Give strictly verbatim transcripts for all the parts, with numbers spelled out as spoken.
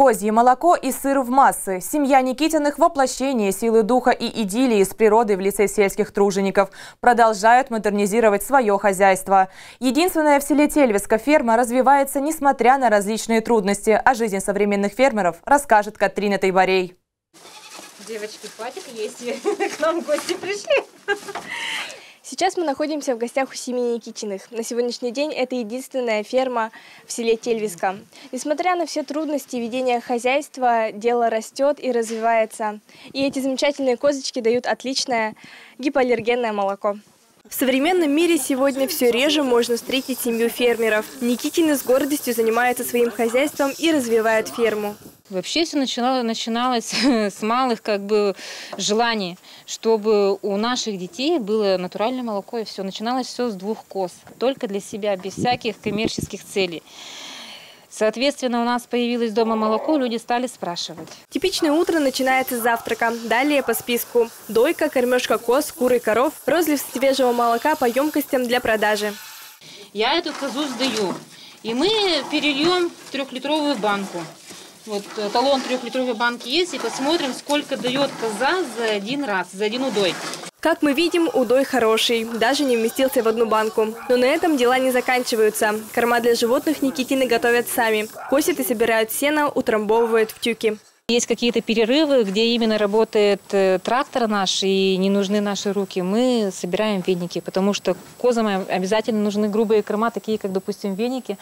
Козье молоко и сыр в массы. Семья Никитиных – воплощение силы духа и идиллии с природой в лице сельских тружеников. Продолжают модернизировать свое хозяйство. Единственная в селе Тельвиска ферма развивается, несмотря на различные трудности. О жизни современных фермеров расскажет Катрина Тайбарей. Девочки, хватит есть, к нам гости пришли. Сейчас мы находимся в гостях у семьи Никитиных. На сегодняшний день это единственная ферма в селе Тельвиска. Несмотря на все трудности ведения хозяйства, дело растет и развивается. И эти замечательные козочки дают отличное гипоаллергенное молоко. В современном мире сегодня все реже можно встретить семью фермеров. Никитины с гордостью занимаются своим хозяйством и развивают ферму. Вообще все начало, начиналось с малых как бы желаний, чтобы у наших детей было натуральное молоко, и все. Начиналось все с двух коз, только для себя, без всяких коммерческих целей. Соответственно, у нас появилось дома молоко, люди стали спрашивать. Типичное утро начинается с завтрака. Далее по списку. Дойка, кормежка коз, куры, коров, розлив свежего молока по емкостям для продажи. Я эту козу сдаю, и мы перельем в трехлитровую банку. Вот талон трехлитровой банки есть, и посмотрим, сколько дает коза за один раз, за один удой. Как мы видим, удой хороший, даже не вместился в одну банку. Но на этом дела не заканчиваются. Корма для животных Никитины готовят сами. Косят и собирают сено, утрамбовывают в тюки. Есть какие-то перерывы, где именно работает трактор наш, и не нужны наши руки. Мы собираем веники, потому что козам обязательно нужны грубые корма, такие как, допустим, веники.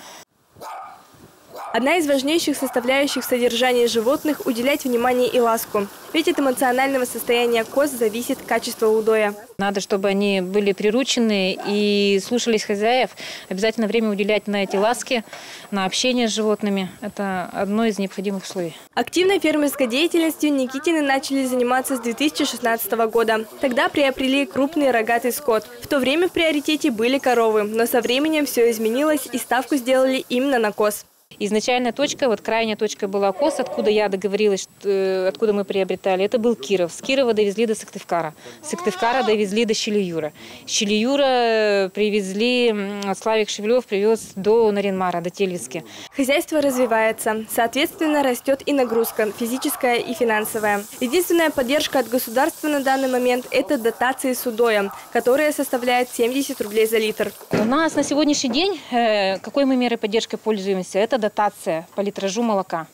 Одна из важнейших составляющих в содержании животных – уделять внимание и ласку. Ведь от эмоционального состояния коз зависит качество удоя. Надо, чтобы они были приручены и слушались хозяев. Обязательно время уделять на эти ласки, на общение с животными. Это одно из необходимых условий. Активной фермерской деятельностью Никитины начали заниматься с две тысячи шестнадцатого года. Тогда приобрели крупный рогатый скот. В то время в приоритете были коровы, но со временем все изменилось, и ставку сделали именно на коз. Изначальная точка, вот крайняя точка была коз, откуда я договорилась, откуда мы приобретали, это был Киров. С Кирова довезли до Сыктывкара, с Сыктывкара довезли до Щелиюра. Щелиюра привезли, Славик Шевелев привез до Наринмара, до Тельвиски. Хозяйство развивается, соответственно растет и нагрузка, физическая и финансовая. Единственная поддержка от государства на данный момент – это дотации с удоем, которая составляет семьдесят рублей за литр. У нас на сегодняшний день, какой мы мерой поддержки пользуемся, это дотация по литражу молока.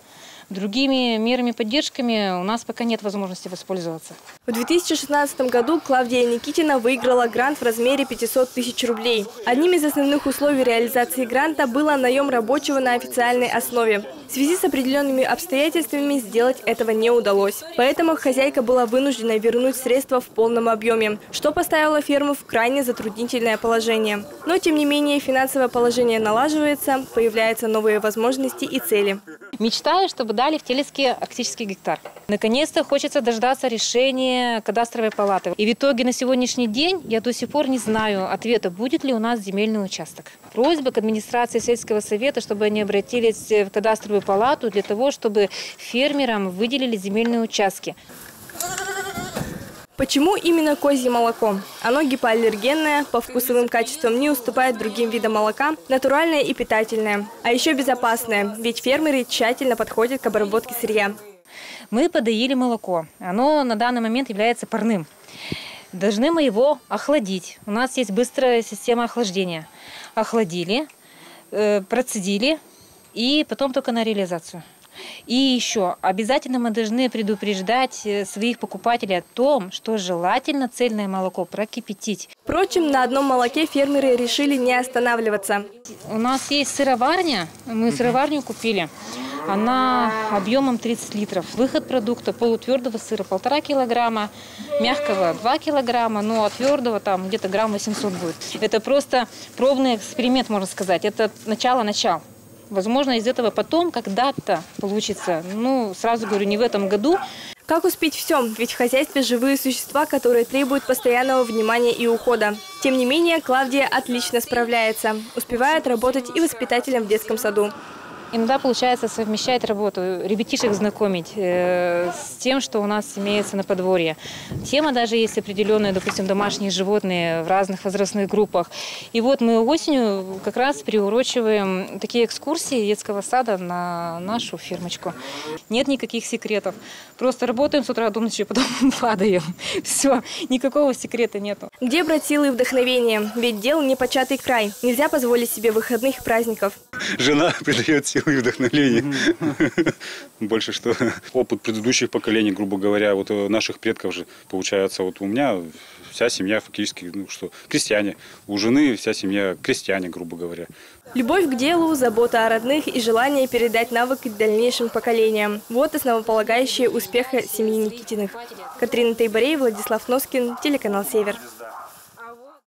Другими мерами поддержками у нас пока нет возможности воспользоваться. В две тысячи шестнадцатом году Клавдия Никитина выиграла грант в размере пятисот тысяч рублей. Одним из основных условий реализации гранта было наем рабочего на официальной основе. В связи с определенными обстоятельствами сделать этого не удалось. Поэтому хозяйка была вынуждена вернуть средства в полном объеме, что поставило ферму в крайне затруднительное положение. Но, тем не менее, финансовое положение налаживается, появляются новые возможности и цели. Мечтаю, чтобы дали в Тельвиске арктический гектар. Наконец-то хочется дождаться решения кадастровой палаты. И в итоге на сегодняшний день я до сих пор не знаю ответа, будет ли у нас земельный участок. Просьба к администрации сельского совета, чтобы они обратились в кадастровую палату для того, чтобы фермерам выделили земельные участки. Почему именно козье молоко? Оно гипоаллергенное, по вкусовым качествам не уступает другим видам молока, натуральное и питательное. А еще безопасное, ведь фермеры тщательно подходят к обработке сырья. Мы подоили молоко. Оно на данный момент является парным. Должны мы его охладить. У нас есть быстрая система охлаждения. Охладили, процедили и потом только на реализацию. И еще, обязательно мы должны предупреждать своих покупателей о том, что желательно цельное молоко прокипятить. Впрочем, на одном молоке фермеры решили не останавливаться. У нас есть сыроварня, мы сыроварню купили. Она объемом тридцать литров. Выход продукта полутвердого сыра полтора килограмма, мягкого два килограмма, но от твердого там где-то грамм восемьсот будет. Это просто пробный эксперимент, можно сказать. Это начало-начало. Возможно, из этого потом когда-то получится. Ну, сразу говорю, не в этом году. Как успеть все? Ведь в хозяйстве живые существа, которые требуют постоянного внимания и ухода. Тем не менее, Клавдия отлично справляется. Успевает работать и воспитателем в детском саду. Иногда получается совмещать работу, ребятишек знакомить э, с тем, что у нас имеется на подворье. Тема даже есть определенная, допустим, домашние животные в разных возрастных группах. И вот мы осенью как раз приурочиваем такие экскурсии детского сада на нашу фирмочку. Нет никаких секретов. Просто работаем с утра до ночи, потом падаем. Все, никакого секрета нету. Где брать силы и вдохновение? Ведь дело непочатый край. Нельзя позволить себе выходных праздников. Жена придает силы и вдохновение. Mm-hmm. Больше что. Опыт предыдущих поколений, грубо говоря, вот наших предков же, получается, вот у меня вся семья фактически, ну что, крестьяне. У жены вся семья крестьяне, грубо говоря. Любовь к делу, забота о родных и желание передать навык дальнейшим поколениям. Вот основополагающие успеха семьи Никитиных. Катрина Тайбарей, Владислав Носкин, телеканал «Север».